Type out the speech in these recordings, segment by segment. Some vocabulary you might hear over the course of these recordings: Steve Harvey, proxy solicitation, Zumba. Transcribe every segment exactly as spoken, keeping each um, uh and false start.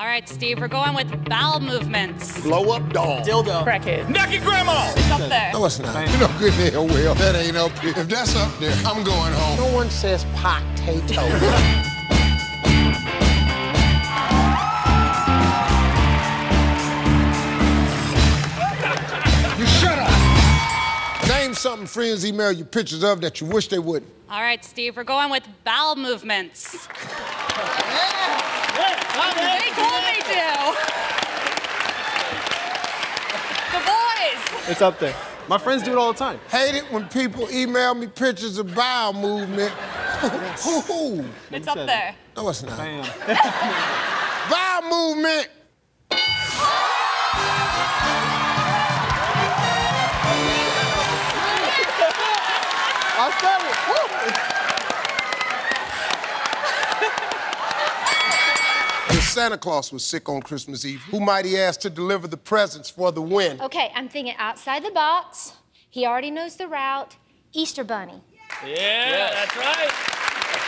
All right, Steve, we're going with bowel movements. Blow up doll. Dildo. Crackhead. Naked grandma. It's up there. No, it's not. You know good and hell well. That ain't up there. If that's up there, I'm going home. No one says potato. You shut up. Name something friends email you pictures of that you wish they wouldn't. All right, Steve, we're going with bowel movements. Yeah. They told me to. The boys. It's up there. My friends do it all the time. Hate it when people email me pictures of bowel movement. Yes. Ooh. It's up there. No, it's not. Bowel movement. I said it. Woo. Santa Claus was sick on Christmas Eve. Who might he ask to deliver the presents for the win? Okay, I'm thinking outside the box. He already knows the route. Easter Bunny. Yeah, yes. That's right. He,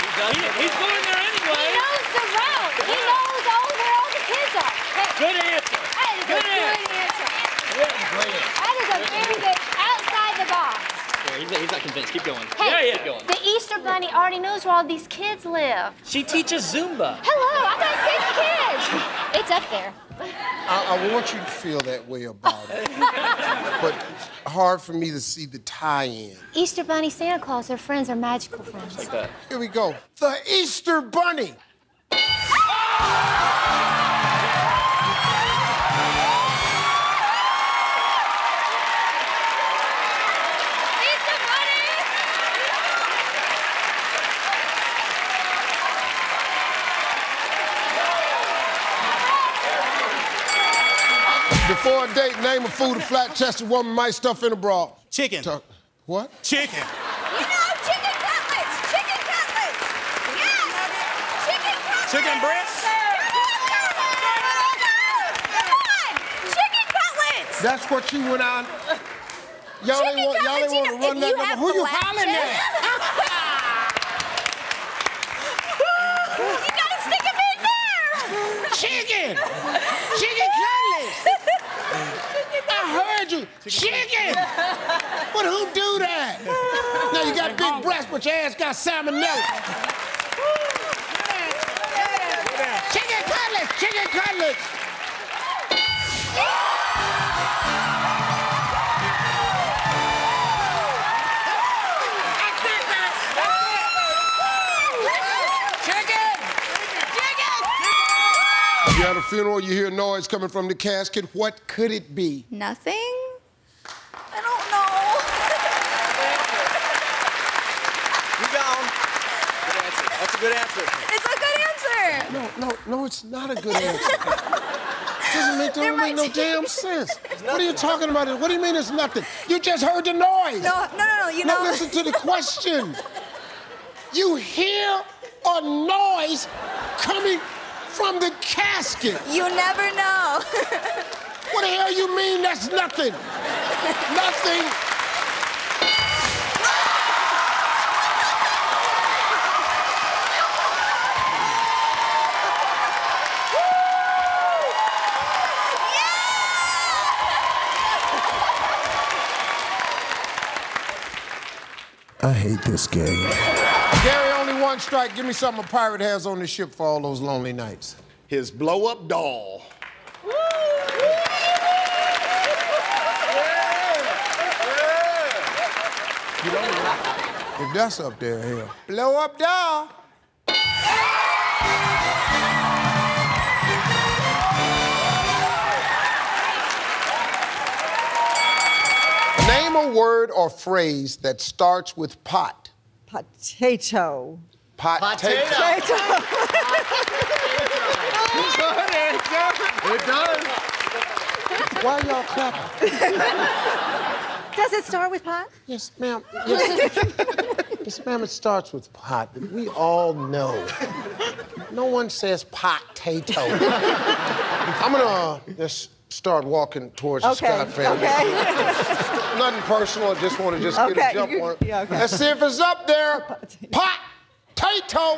he's going there anyway. He knows the route. He knows all where all the kids are. Hey, good answer. That is good a good answer. answer. That is a very good outside the box. He's not, he's not convinced. Keep going. Hey, yeah, yeah. Keep going. The Easter Bunny already knows where all these kids live. She teaches Zumba. Hello, I got six kids. It's up there. I, I want you to feel that way about it. But hard for me to see the tie-in. Easter Bunny, Santa Claus, their friends are magical friends. Like that. Here we go. The Easter Bunny. Before a date, name a food a flat-chested woman might stuff in a bra. Chicken. Tuck. What? Chicken. You know, chicken cutlets. Chicken cutlets. Yes. Chicken cutlets. Chicken breasts. Come on. Chicken cutlets. That's what you went on. Y'all ain't want. Y'all ain't want to run that number. Who you hollering at? You gotta stick them in there. Chicken. Chicken cutlets. I heard you. Chicken! But who do that? Now you got big breasts, but your ass got salmonella. Chicken cutlets! Chicken cutlets! You're at a funeral, you hear noise coming from the casket. What could it be? Nothing? I don't know. You gone. Good answer. That's a good answer. It's a good answer. No, no, no, it's not a good answer. It doesn't make, doesn't make no damn sense. What are you talking about? What do you mean it's nothing? You just heard the noise. No, no, no, no, you know. No, listen to the question. You hear a noise coming from the casket. You never know. What the hell you mean that's nothing? Nothing. I hate this game. One strike, give me something a pirate has on the ship for all those lonely nights. His blow-up doll. Woo! Woo! Yeah! Yeah! You don't know. If that's up there, here. Blow-up doll. Name a word or phrase that starts with pot. Potato. Potato. Potato. It does. Why y'all clapping? Does it start with pot? Yes, ma'am. Yes, yes ma'am, it starts with pot. We all know. No one says potato. I'm gonna uh, just start walking towards okay. the Scott family. Okay. Nothing personal. I just want to just okay. get a jump on it. Yeah, okay. Let's see if it's up there. Potato. Pot. Potato.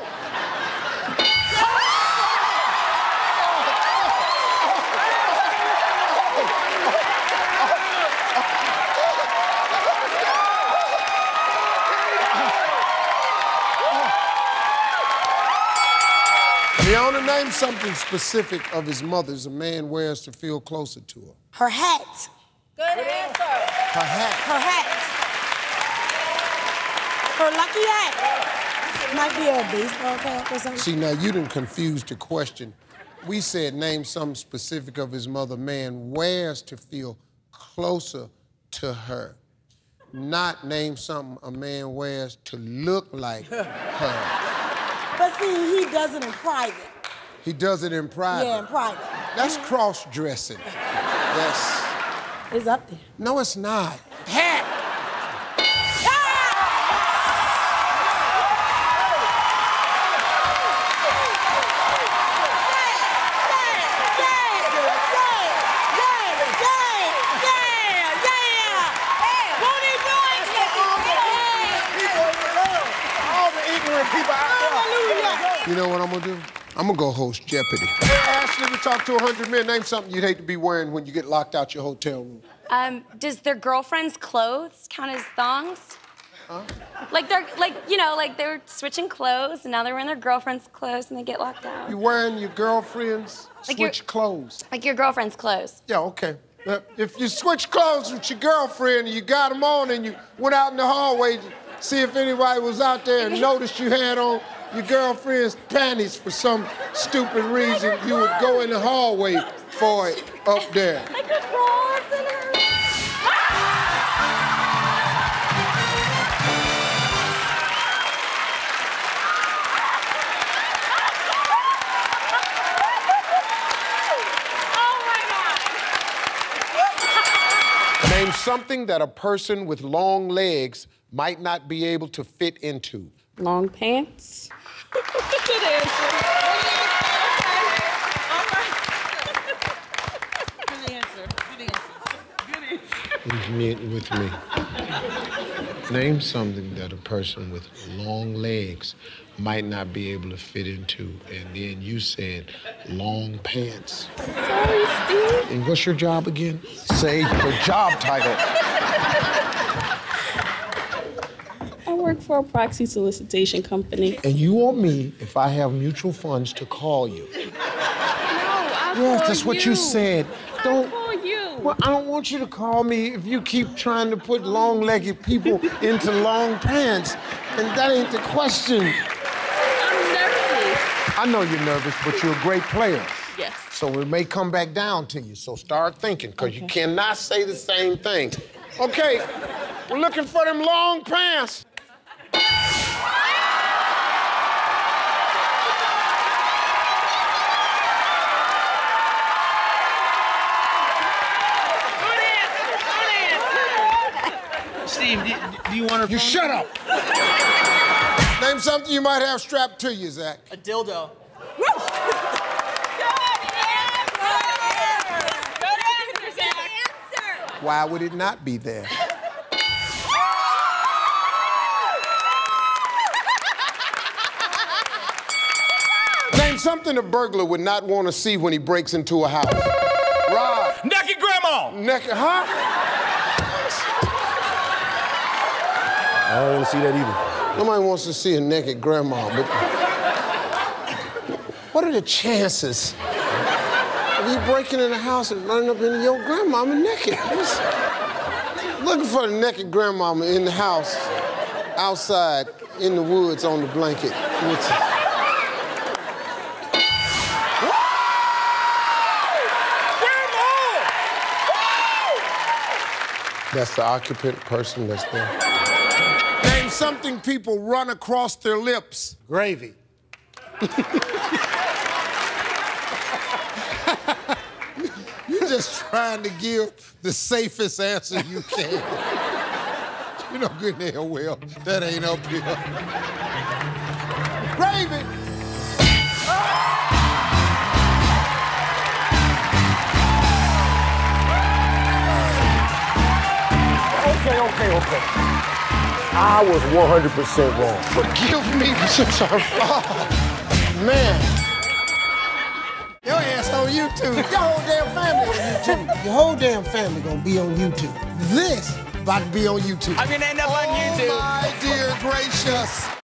Name something specific of his mother's a man wears to feel closer to her. Her hat. Good answer. Her hat. Her hat. Her lucky hat. Might be a baseball cap or something. See, now you done confused the question. We said name something specific of his mother man wears to feel closer to her. Not name something a man wears to look like her. But see, he does it in private. He does it in private. Yeah, in private. That's cross-dressing. That's... It's up there. No, it's not. Hat! You know what I'm gonna do? I'm gonna go host Jeopardy. Hey, Ashley, we talked to a hundred men. Name something you'd hate to be wearing when you get locked out your hotel room. Um, does their girlfriend's clothes count as thongs? Huh? Like they're, like, you know, like they were switching clothes and now they're wearing their girlfriend's clothes and they get locked out. You're wearing your girlfriend's like switch your, clothes. Like your girlfriend's clothes. Yeah, okay. Uh, if you switch clothes with your girlfriend and you got them on and you went out in the hallway to see if anybody was out there and noticed you had on your girlfriend's panties for some stupid reason, like you would go in the hallway for it up there. Like her bras and her... Oh, my God. Name something that a person with long legs might not be able to fit into. Long pants. Good answer. Good answer. Good answer. Good answer. Meet with me. Name something that a person with long legs might not be able to fit into, and then you said long pants. Sorry, Steve. And what's your job again? Say your job title. Work for a proxy solicitation company. And you want me, if I have mutual funds, to call you? No, I'll yes, call that's what you, you said. Don't. I'll call you. Well, I don't want you to call me if you keep trying to put long-legged people into long pants, and that ain't the question. I'm nervous. I know you're nervous, but you're a great player. Yes. So it may come back down to you. So start thinking, because okay. You cannot say the same thing. Okay, we're looking for them long pants. Steve, do, do you want her phone? You shut up! Name something you might have strapped to you, Zach. A dildo. Woo! Good answer! Good answer, Zach! Why would it not be there? Name something a burglar would not want to see when he breaks into a house. Rod. Naked grandma! Naked, huh? I don't want to see that either. Nobody wants to see a naked grandma, but... What are the chances of you breaking in the house and running up into your grandmama naked? Looking for the naked grandmama in the house, outside, in the woods, on the blanket. That's the occupant person that's there. Something people run across their lips. Gravy. You're just trying to give the safest answer you can. You know good and hell well that ain't up here. Gravy. Okay, okay, okay. I was one hundred percent wrong. Forgive me since I'm wrong. Man. Your ass on YouTube. Your whole damn family on YouTube. Your whole damn family gonna be on YouTube. This about to be on YouTube. I'm gonna end up oh on YouTube. Oh, my dear gracious.